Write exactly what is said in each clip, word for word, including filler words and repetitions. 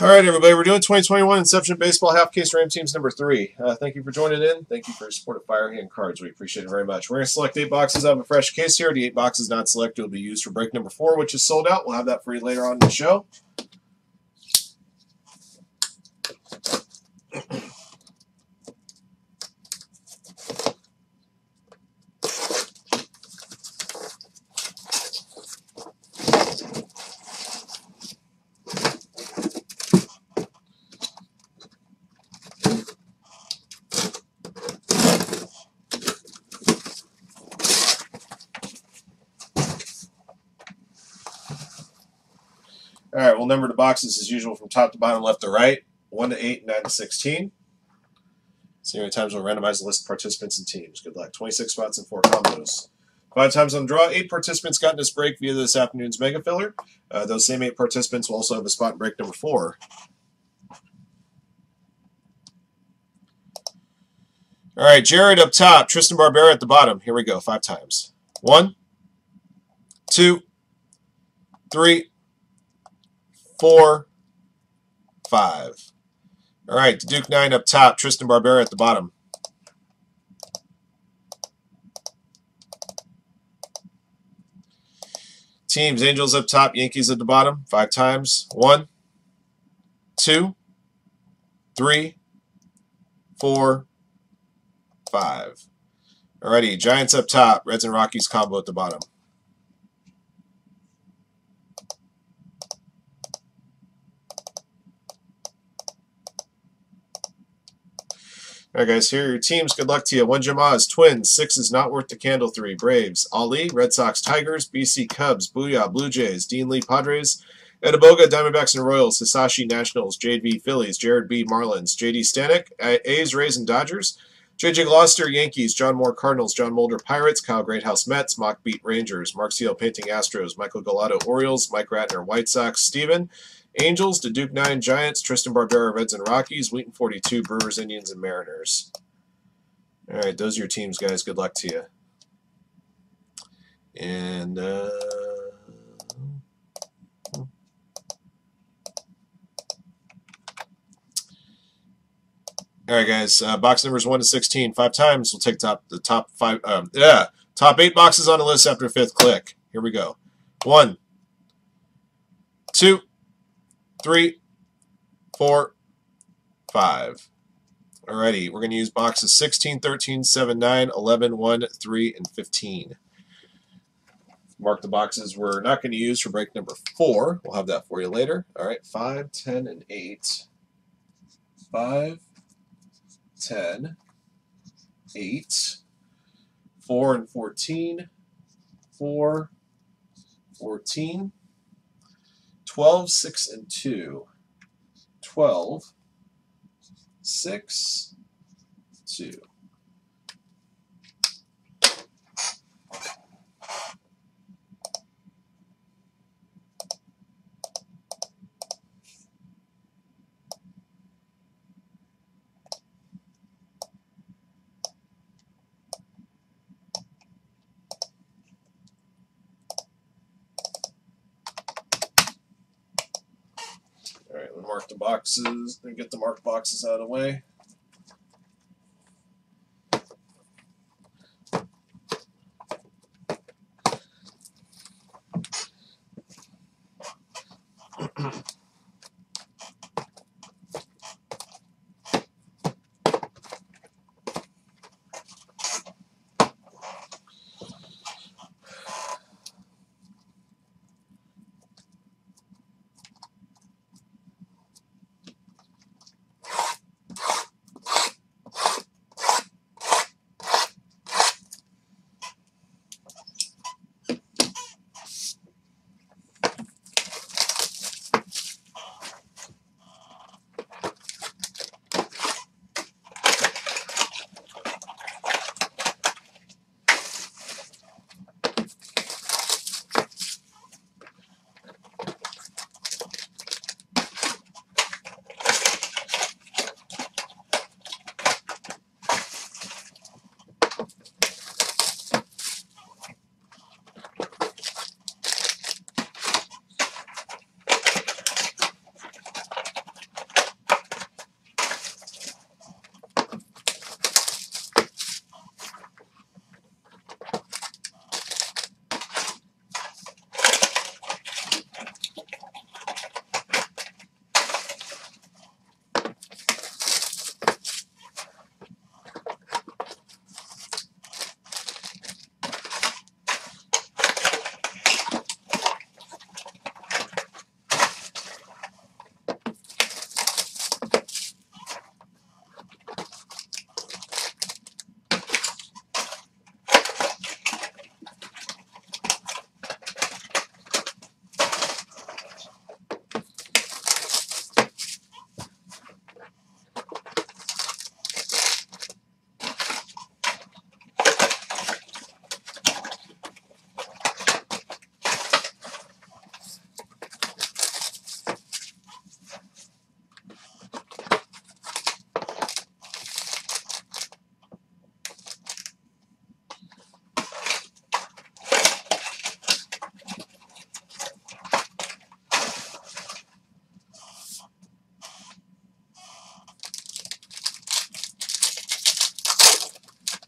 All right, everybody, we're doing twenty twenty-one Inception Baseball Half Case Ram Teams number three. Uh, thank you for joining in. Thank you for your support of Firehand Cards. We appreciate it very much. We're going to select eight boxes out of a fresh case here. The eight boxes not selected will be used for break number four, which is sold out. We'll have that for you later on in the show. All right, we'll number the boxes as usual from top to bottom, left to right, one to eight, nine to sixteen. See how many times we'll randomize the list of participants and teams. Good luck. twenty-six spots and four combos. Five times on the draw, eight participants got in this break via this afternoon's mega filler. Uh, those same eight participants will also have a spot in break number four. All right, Jared up top, Tristan Barbera at the bottom. Here we go, five times. One, two, three, four, five. All right, the Duke nine up top, Tristan Barbera at the bottom. Teams, Angels up top, Yankees at the bottom, five times. One, two, three, four, five. All righty, Giants up top, Reds and Rockies combo at the bottom. Alright guys, here are your teams. Good luck to you. One Jamaz, Twins, six is not worth the candle, three, Braves, Ali, Red Sox, Tigers, B C, Cubs, Booyah, Blue Jays, Dean Lee, Padres, Edeboga, Diamondbacks and Royals, Hisashi, Nationals, Jade B, Phillies, Jared B, Marlins, J D Stanek, A's, Rays, and Dodgers, J J Gloucester, Yankees, John Moore, Cardinals, John Mulder, Pirates, Kyle Greathouse, Mets, Mock Beat, Rangers, Mark Seal, Painting, Astros, Michael Gallardo, Orioles, Mike Ratner, White Sox, Steven, Angels, the Duke nine, Giants, Tristan Barbera, Reds and Rockies, Wheaton forty-two, Brewers, Indians, and Mariners. All right, those are your teams, guys. Good luck to you. And uh, all right, guys. Uh, box numbers one to sixteen, five times. We'll take top the top five. Um, yeah, top eight boxes on the list after fifth click. Here we go. One, two, three, four, five. Alrighty, we're going to use boxes sixteen, thirteen, seven, nine, eleven, one, three, and fifteen. Mark the boxes we're not going to use for break number four. We'll have that for you later. Alright, five, ten, and eight. five, ten, eight. four and fourteen. four, fourteen. twelve, six, and two. twelve, six, two. Mark the boxes and get the marked boxes out of the way.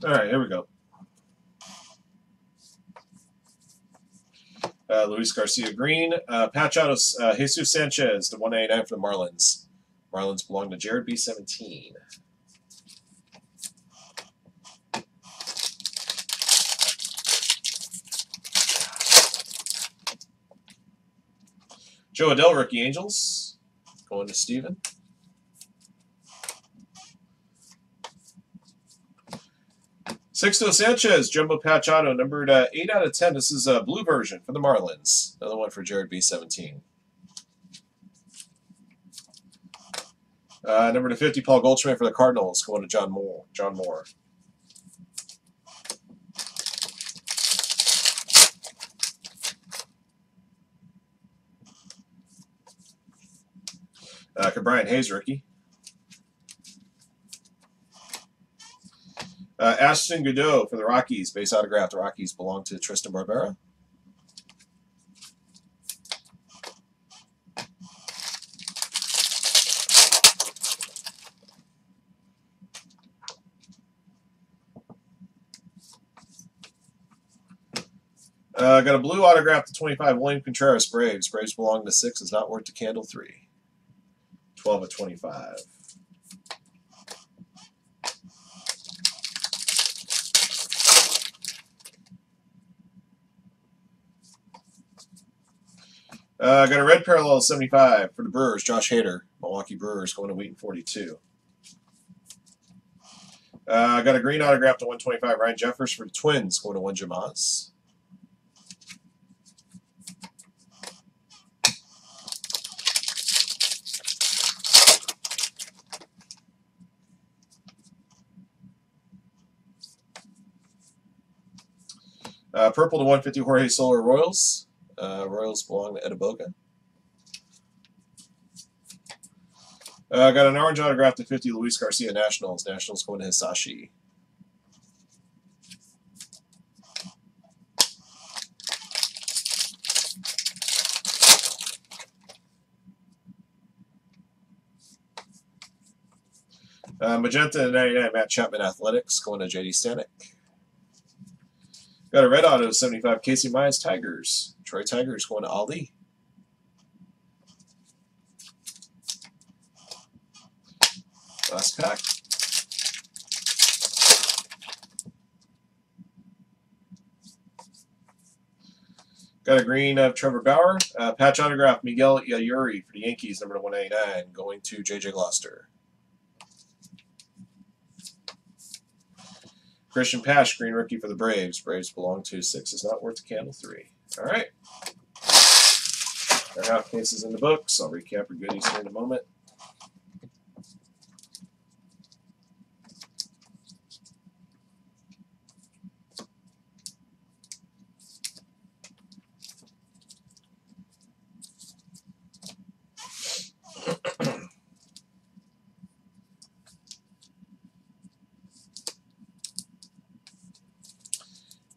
All right, here we go. Uh, Luis Garcia Green. Uh, patch out of uh, Jesus Sanchez, the one ninety-nine for the Marlins. Marlins belong to Jared B seventeen. Joe Adell, rookie Angels. Going to Steven. Sixto Sanchez, jumbo patch auto, numbered uh, eight out of ten. This is a blue version for the Marlins. Another one for Jared B seventeen. Uh, number to fifty, Paul Goldschmidt for the Cardinals. Going to John Moore. John Moore. Uh, Brian Hayes, rookie. Uh, Ashton Goudeau for the Rockies. Base autograph. The Rockies belong to Tristan Barbera. Uh, got a blue autograph to twenty-five. William Contreras, Braves. Braves belong to six. Is not worth the candle three. twelve of twenty-five. Uh, got a red parallel seventy-five for the Brewers. Josh Hader, Milwaukee Brewers, going to Wheaton forty-two. Uh, got a green autograph to one twenty-five. Ryan Jeffers for the Twins, going to one Jamaz. Uh, purple to one fifty. Jorge Soler, Royals. Uh, Royals belong to Edeboga. Uh, got an orange autograph to fifty. Luis Garcia, Nationals. Nationals going to Hisashi. Uh, magenta to ninety-nine. Matt Chapman, Athletics. Going to J D Stanek. Got a red auto seventy-five. Casey Mize, Tigers. Troy Tigers going to Ali. Last pack. Got a green of Trevor Bauer. Uh, patch autograph Miguel Yajure for the Yankees, number one eighty-nine, going to J J Gloucester. Christian Pache, green rookie for the Braves. Braves belong to six. Is not worth the candle three. All right. There are half cases in the books. I'll recap your goodies here in a moment.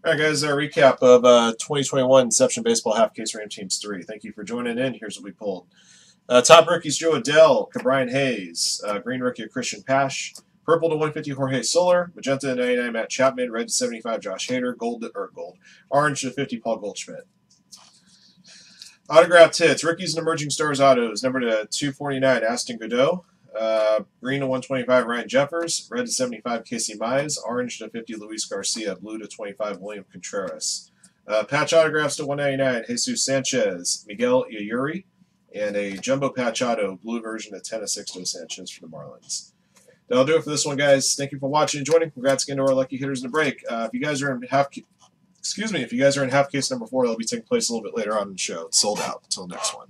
All right, guys, our recap of uh, twenty twenty-one Inception Baseball Half Case Random Teams three. Thank you for joining in. Here's what we pulled. Uh, top rookies, Joe Adell, Brian Hayes, uh, green rookie of Christian Pache, purple to one fifty, Jorge Soler, magenta to ninety-nine, Matt Chapman, red to seventy-five, Josh Hader, gold to, or gold, orange to fifty, Paul Goldschmidt. Autographed hits, rookies and emerging stars autos, number to two forty-nine, Ashton Goudeau, Uh, green to one twenty-five, Ryan Jeffers, red to seventy-five, Casey Mize, orange to fifty, Luis Garcia, blue to twenty-five, William Contreras. Uh, patch autographs to one ninety-nine, Jesus Sanchez, Miguel Yajure, and a jumbo patch auto, blue version of ten of Sixto Sanchez for the Marlins. That'll do it for this one, guys. Thank you for watching and joining. Congrats again to our lucky hitters in the break. Uh, if you guys are in half, excuse me, if you guys are in half case number four, that'll be taking place a little bit later on in the show. It's sold out. Until next one.